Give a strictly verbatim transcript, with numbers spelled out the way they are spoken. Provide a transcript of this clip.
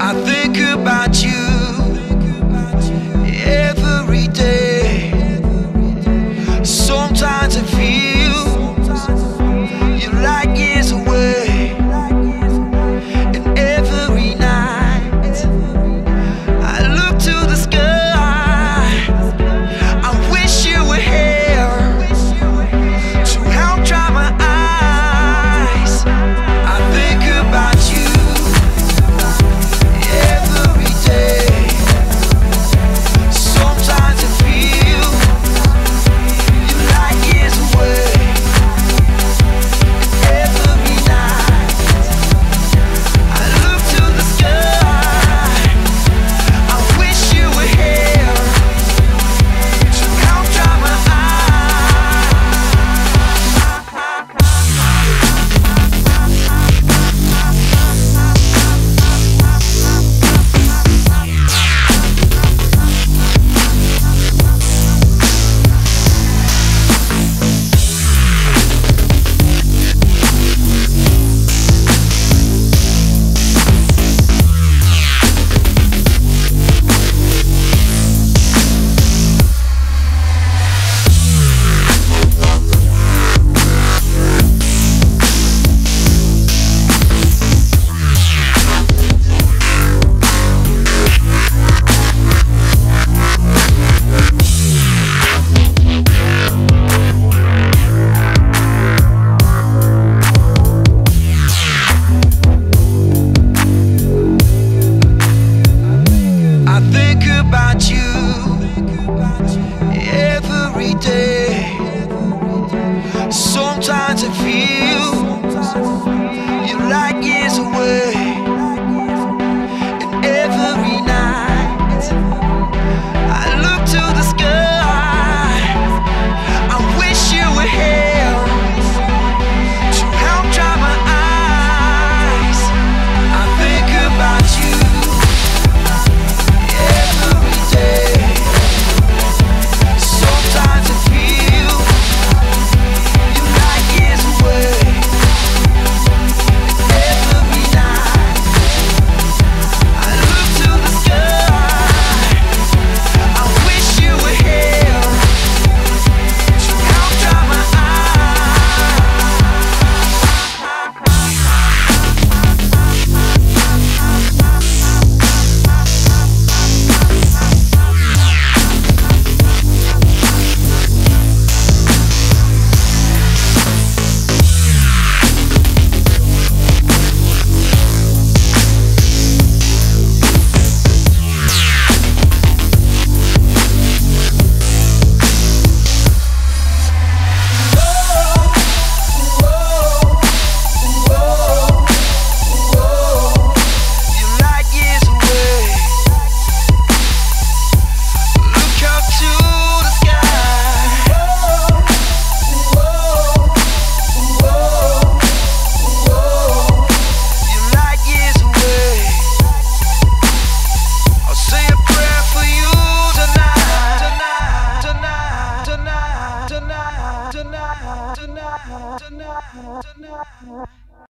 I think about you every day. Sometimes it feels you're like years away. And every night I look to the sky. I wish you were here to help dry my eyes. I think about you. Sometimes it feels